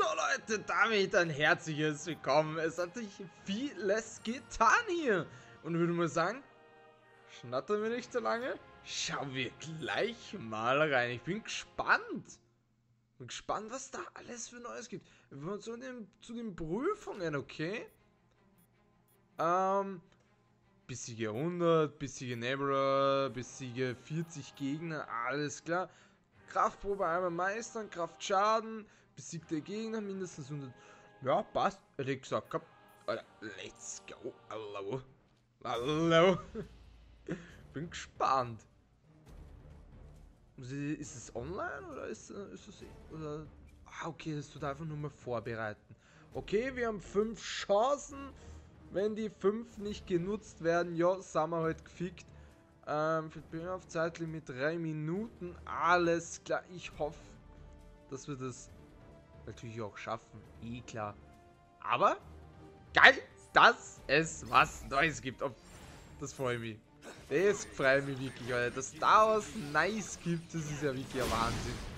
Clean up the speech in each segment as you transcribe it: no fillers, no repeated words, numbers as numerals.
So Leute, damit ein herzliches Willkommen. Es hat sich vieles getan hier. Und würde mal sagen, schnattern wir nicht so lange. Schauen wir gleich mal rein. Ich bin gespannt. Bin gespannt, was da alles für Neues gibt. Wenn wir zu den Prüfungen, okay? Bissige 100, bissige Nebra, bissige 40 Gegner, alles klar. Kraftprobe einmal meistern, Kraftschaden, besiegte Gegner mindestens 100. Ja, passt, hätte ich gesagt gehabt. Alter, let's go. Hallo. Hallo. Bin gespannt. Ist es online oder ist es oder? Ah, okay, das tut einfach nur mal vorbereiten. Okay, wir haben 5 Chancen. Wenn die 5 nicht genutzt werden, ja, sind wir halt gefickt. Für die auf Zeitlimit 3 Minuten. Alles klar. Ich hoffe, dass wir das natürlich auch schaffen. Eh klar. Aber geil, dass es was Neues gibt. Oh, das freut mich. Das freut mich wirklich, Alter. Dass da was Nice gibt, das ist ja wirklich ein Wahnsinn.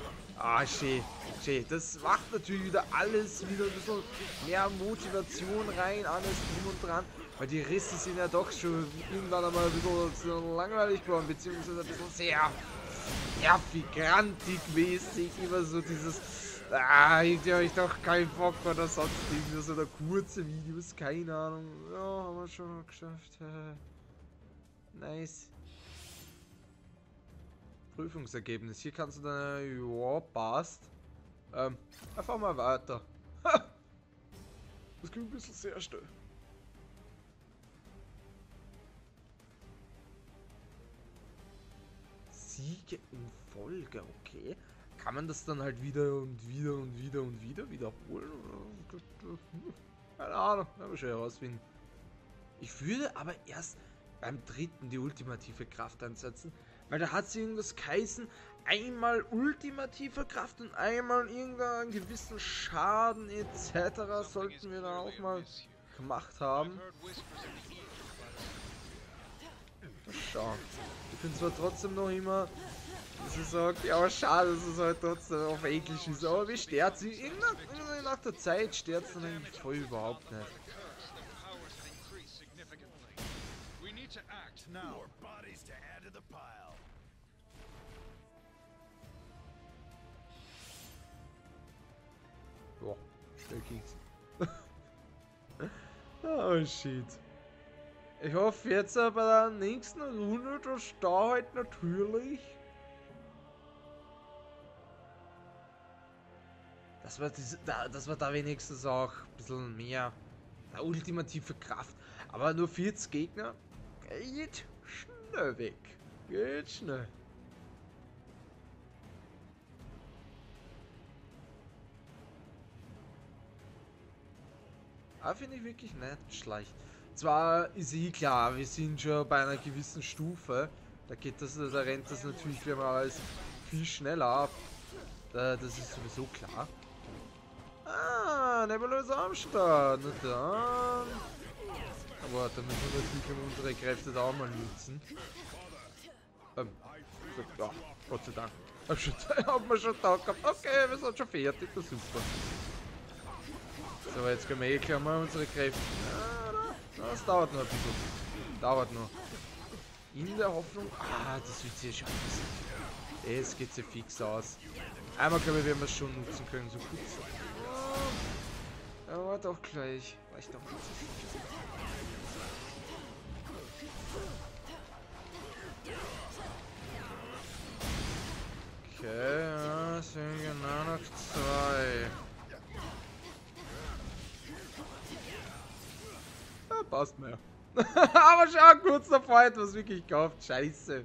Ah, schön, schön. Das macht natürlich wieder alles wieder ein bisschen mehr Motivation rein, alles drum und dran. Weil die Risse sind ja doch schon irgendwann einmal ein bisschen langweilig geworden, beziehungsweise ein bisschen sehr nervig, grantig mäßig. Immer so dieses, irgendwie habe ich doch keinen Bock oder sonst irgendwas oder kurze Videos, keine Ahnung. Ja, haben wir schon mal geschafft. Nice. Prüfungsergebnis. Hier kannst du dann... Ja, passt. Einfach mal weiter. Ha! Das klingt ein bisschen sehr still. Siege in Folge, okay. Kann man das dann halt wieder wiederholen? Keine Ahnung, werden wir schon herausfinden. Ich würde aber erst beim dritten die ultimative Kraft einsetzen. Weil da hat sie irgendwas geheißen, einmal ultimative Kraft und einmal irgendeinen gewissen Schaden etc. sollten wir dann auch mal gemacht haben. Mal schauen. Ich bin zwar trotzdem noch immer, dass ich sage, ja, aber schade, dass es halt trotzdem auf Englisch ist. Aber wie stört sie? Irgendwann nach der Zeit stört es dann eigentlich voll überhaupt nicht. Boah, schnell ging's. Oh shit. Ich hoffe jetzt bei der nächsten Runde, dass da halt natürlich, dass wir da wenigstens auch ein bisschen mehr eine ultimative Kraft. Aber nur 40 Gegner. Geht schnell weg. Geht schnell. Ah, finde ich wirklich nicht schlecht. Zwar ist eh klar, wir sind schon bei einer gewissen Stufe. Da geht das, da rennt das natürlich wieder mal alles viel schneller ab. Das ist sowieso klar. Ah, Nebulöse am Start. Na dann. Aber da müssen wir natürlich unsere Kräfte da auch mal nutzen. Ja, Gott sei Dank. Haben wir schon da gehabt. Okay, wir sind schon fertig. Das ist super. So, jetzt können wir eh gleich mal unsere Kräfte. Das dauert noch ein bisschen. Dauert noch. In der Hoffnung. Ah, das wird sie schaffen. Es geht sie fix aus. Einmal können wir es schon nutzen können, so gut. Aber doch gleich. Reicht doch nicht. Okay, ja, es sind genau noch 2. Ja, passt mehr. Aber schau, kurz davor etwas wirklich gekauft. Scheiße.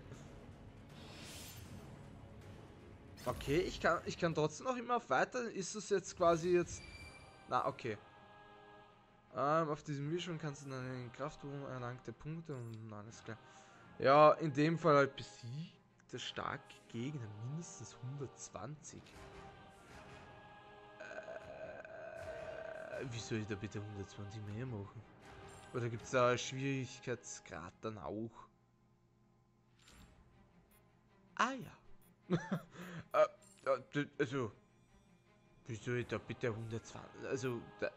Okay, ich kann trotzdem noch immer weiter. Ist es jetzt quasi jetzt... Na, okay. Auf diesem Mischung kannst du dann in Kraftproben erlangte Punkte und alles klar. Ja, in dem Fall halt besiegte starke Gegner mindestens 120. Wie soll ich da bitte 120 mehr machen? Oder gibt es da einen Schwierigkeitsgrad dann auch? Ah ja. Also, Wieso ich da bitte 120, also, da,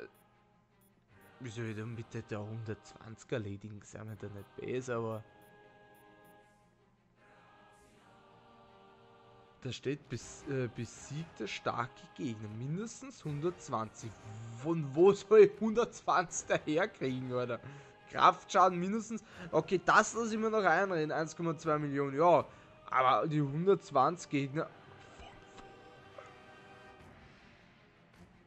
wieso ich da bitte der 120er ledigen, sind wir da nicht besser, aber da steht, besiegte starke Gegner, mindestens 120, von wo soll ich 120 daherkriegen, oder? Kraftschaden mindestens, okay, das lasse ich mir noch einreden, 1,2 Millionen, ja, aber die 120 Gegner,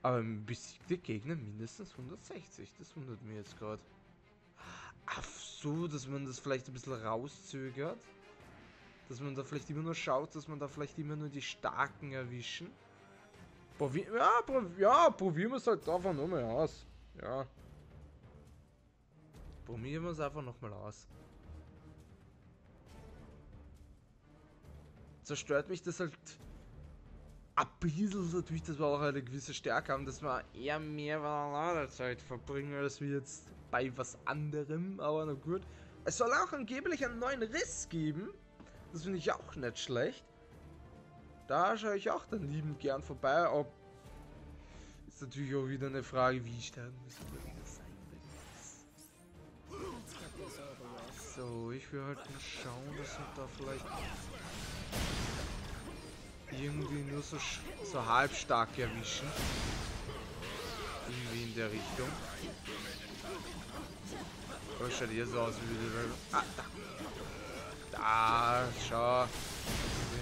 aber besiegte Gegner mindestens 160. Das wundert mich jetzt gerade. Ach so, dass man das vielleicht ein bisschen rauszögert. Dass man da vielleicht immer nur schaut, dass man da vielleicht immer nur die Starken erwischen. Probieren wir es halt einfach nochmal aus. Ja. Probieren wir es einfach nochmal aus. Zerstört mich das halt ein bisschen natürlich, dass wir auch eine gewisse Stärke haben, dass wir eher mehr Zeit verbringen, als wir jetzt bei was anderem, aber na gut. Es soll auch angeblich einen neuen Riss geben, das finde ich auch nicht schlecht. Da schaue ich auch dann liebend gern vorbei, ob... Ist natürlich auch wieder eine Frage, wie sterben müssen wir das sein, wenn das... So, ich will halt nur schauen, dass wir da vielleicht... irgendwie nur so halb stark erwischen. Irgendwie in der Richtung. Oh, schaut hier so aus wie die... Ah, da! Da, schau!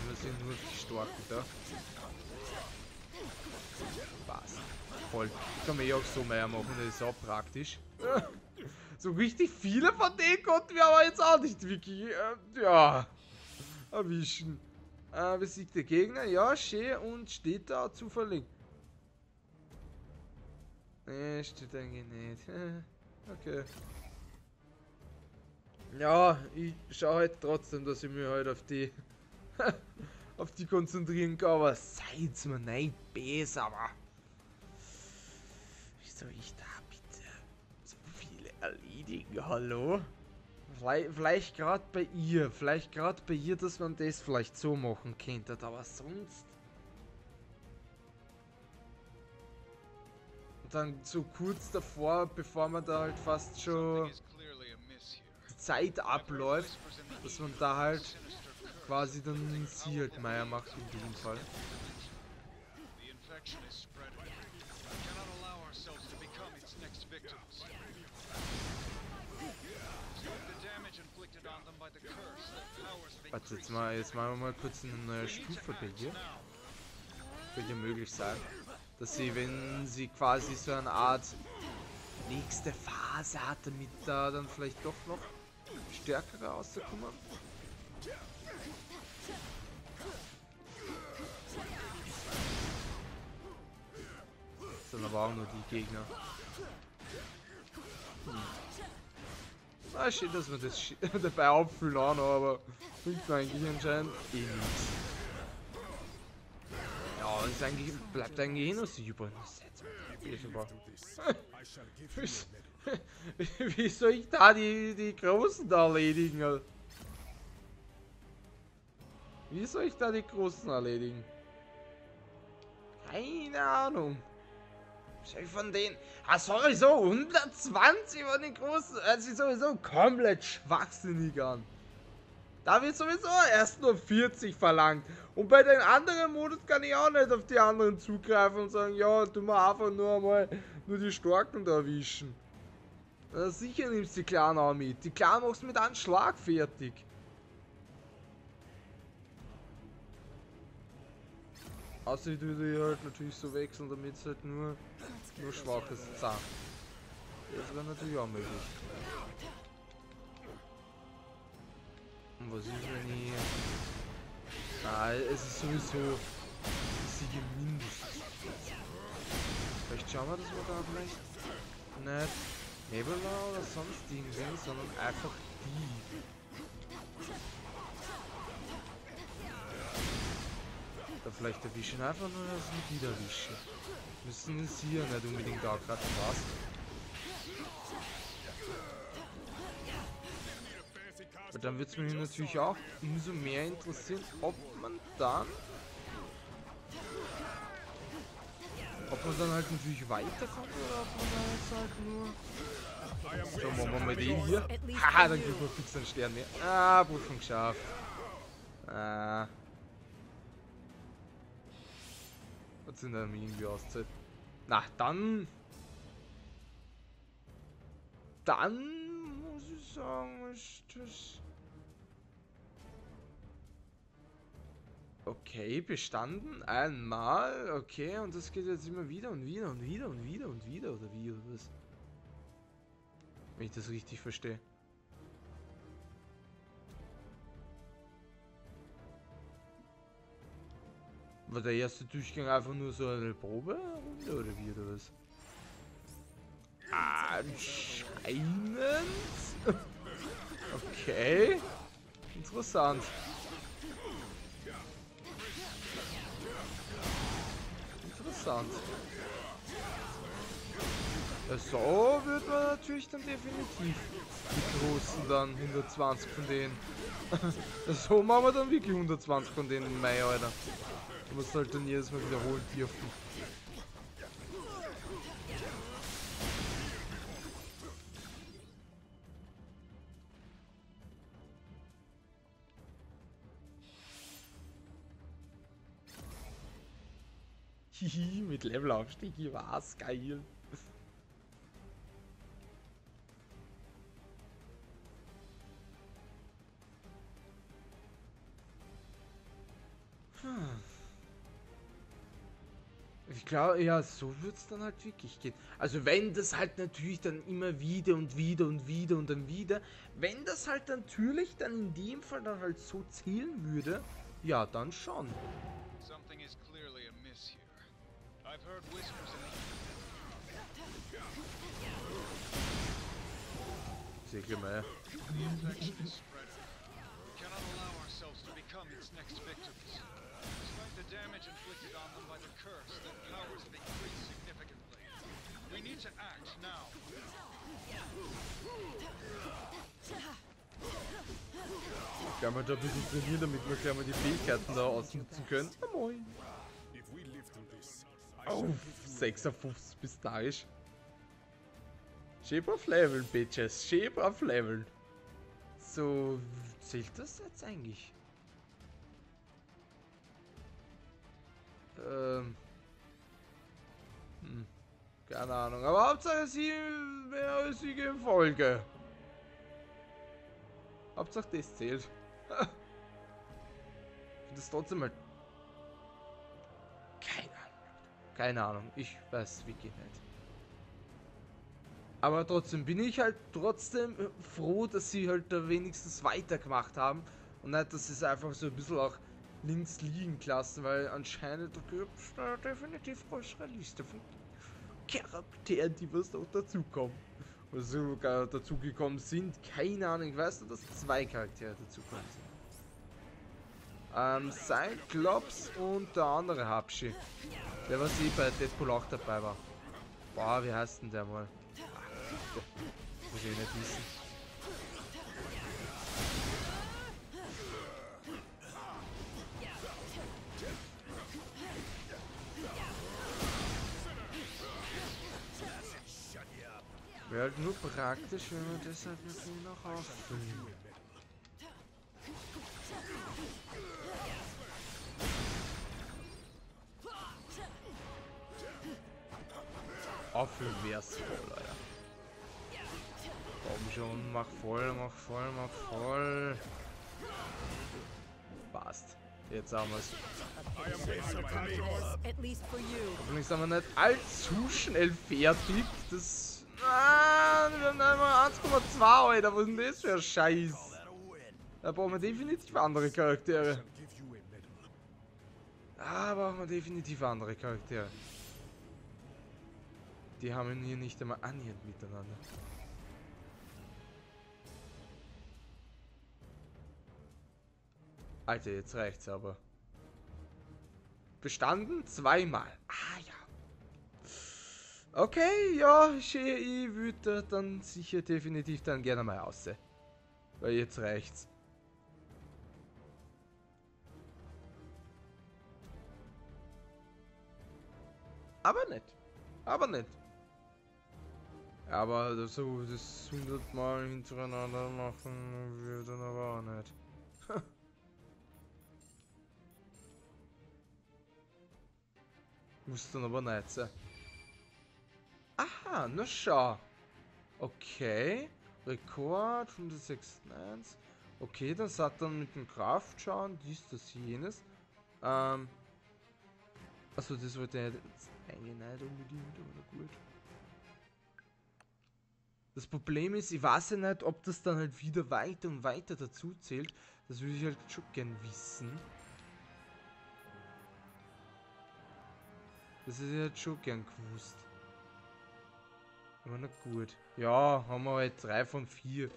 Wir sind nur die Starken da. Passt. Voll. Kann man ja auch so mehr machen, das ist auch praktisch. So richtig viele von denen konnten wir aber jetzt auch nicht wirklich... ja... erwischen. Besiegte Gegner, ja, schön, und steht da zufällig. Ne, steht eigentlich nicht. Okay. Ja, ich schaue halt trotzdem, dass ich mich halt auf die auf die konzentrieren kann, aber seid's mir nein, besser, aber wieso ich da bitte so viele erledigen, hallo? Vielleicht gerade bei ihr, dass man das vielleicht so machen könnte, aber sonst... Und dann so kurz davor, bevor man da halt fast schon die Zeit abläuft, dass man da halt quasi dann sie halt Meier macht in diesem Fall. Warte, jetzt machen wir mal kurz eine neue Stufe bei dir. Wird ja möglich sein, dass sie, wenn sie quasi so eine Art nächste Phase hat, damit da dann vielleicht doch noch stärker rauszukommen. Das sind aber auch nur die Gegner. Ah, shit, dass wir das dabei auffüllen auch noch, aber bringt mir eigentlich anscheinend eh nichts. Ja, und eigentlich bleibt eigentlich eh nur Silber. Wie soll ich da die Großen da erledigen? Keine Ahnung. Von denen. Ah, sowieso 120 von den Großen. Das ist sowieso komplett schwachsinnig an. Da wird sowieso erst nur 40 verlangt. Und bei den anderen Modus kann ich auch nicht auf die anderen zugreifen und sagen, ja, tu mal einfach nur einmal nur die Starken da erwischen. Na, sicher nimmst du die Clan auch mit. Die Clan machst du mit einem Schlag fertig. Außer ich würde hier halt natürlich so wechseln, damit es halt nur schwaches Zahn. Das wäre natürlich auch möglich. Und was ist, wenn ich... Ah, es ist sowieso... Siege mindestens. Vielleicht schauen wir, dass wir da vielleicht... nicht Nebula oder sonst irgendwen, sondern einfach die. Da vielleicht erwischen, einfach nur, dass wir die erwischen. Müssen es hier nicht unbedingt da gerade was. Aber dann wird es mich natürlich auch umso mehr interessieren, ob man dann Ob man dann halt natürlich weiterkommt oder ob man halt nur... So, machen wir mal den hier. Haha, dann kriegt man fix einen Stern mehr. Ah, Prüfung geschafft. Ah. Was sind denn irgendwie Auszeit? Na, dann... Dann muss ich sagen, ist das... Okay, bestanden. Einmal. Okay, und das geht jetzt immer wieder und wieder und wieder und wieder und wieder. Oder wie, oder was? Wenn ich das richtig verstehe. War der erste Durchgang einfach nur so eine Probe? Oder wie, oder was? Anscheinend? Okay. Interessant. Interessant. So wird man natürlich dann definitiv die großen dann 120 von denen. So machen wir dann wirklich 120 von denen im Mai, Alter. Du musst halt dann jedes Mal wiederholen dürfen. Mit Levelaufstieg, ich war's, geil. Ich glaube, ja, so wird's dann halt wirklich gehen. Also wenn das halt natürlich dann immer wieder und wieder und wieder und dann wieder, wenn das halt natürlich dann in dem Fall dann halt so zählen würde, ja, dann schon. Sicher mal. Ich kann mal da ein bisschen trainieren, damit wir gleich mal die Fähigkeiten da ausnutzen können. Na moin. Auf 56 bis da ist. Shape auf Leveln, Bitches. Shape auf Leveln. So, zählt das jetzt eigentlich? Keine Ahnung, aber Hauptsache sie wäre siege in Folge. Hauptsache das zählt. Das ist trotzdem mal. Keine Ahnung, ich weiß wirklich nicht. Aber trotzdem bin ich halt trotzdem froh, dass sie halt da wenigstens weitergemacht haben. Und nicht, dass sie es einfach so ein bisschen auch links liegen lassen, weil anscheinend gibt es da definitiv größere Liste von Charakteren, die was noch dazukommen. Oder sogar dazugekommen sind. Keine Ahnung, ich weiß nur, dass 2 Charaktere dazukommen sind. Cyclops und der andere Habschi. Der was eh bei Deadpool auch dabei war. Boah, wie heißt denn der mal? Ach, muss ich nicht wissen. Wäre halt nur praktisch, wenn man das halt natürlich noch auffüllen. Auffüllen wär's voll, Alter. Komm schon, mach voll, mach voll, mach voll. Passt. Jetzt haben wir's. Hoffentlich sind wir nicht allzu schnell fertig. Das. Ah, wir haben einmal 1,2, Alter. Was ist denn das für ein Scheiß? Da brauchen wir definitiv andere Charaktere. Da brauchen wir definitiv andere Charaktere. Die haben hier nicht einmal annähernd miteinander. Alter, jetzt reicht's aber. Bestanden zweimal. Ah ja. Okay, ja, ich würde dann sicher definitiv dann gerne mal aussehen. Weil jetzt reicht's. Aber nicht. Aber das so das 100 Mal hintereinander machen wir dann aber auch nicht. Muss dann aber nicht sein. Aha, na schau. Okay. Rekord 106.1. Okay, das hat dann mit dem Kraft schauen, dies, das, jenes. Also das wollte ich jetzt eigentlich nicht unbedingt, aber gut. Das Problem ist, ich weiß ja nicht, ob das dann halt wieder weiter und weiter dazu zählt. Das würde ich halt schon gern wissen. Das ist ja halt schon gern gewusst. Aber na gut. Ja, haben wir halt 3 von 4.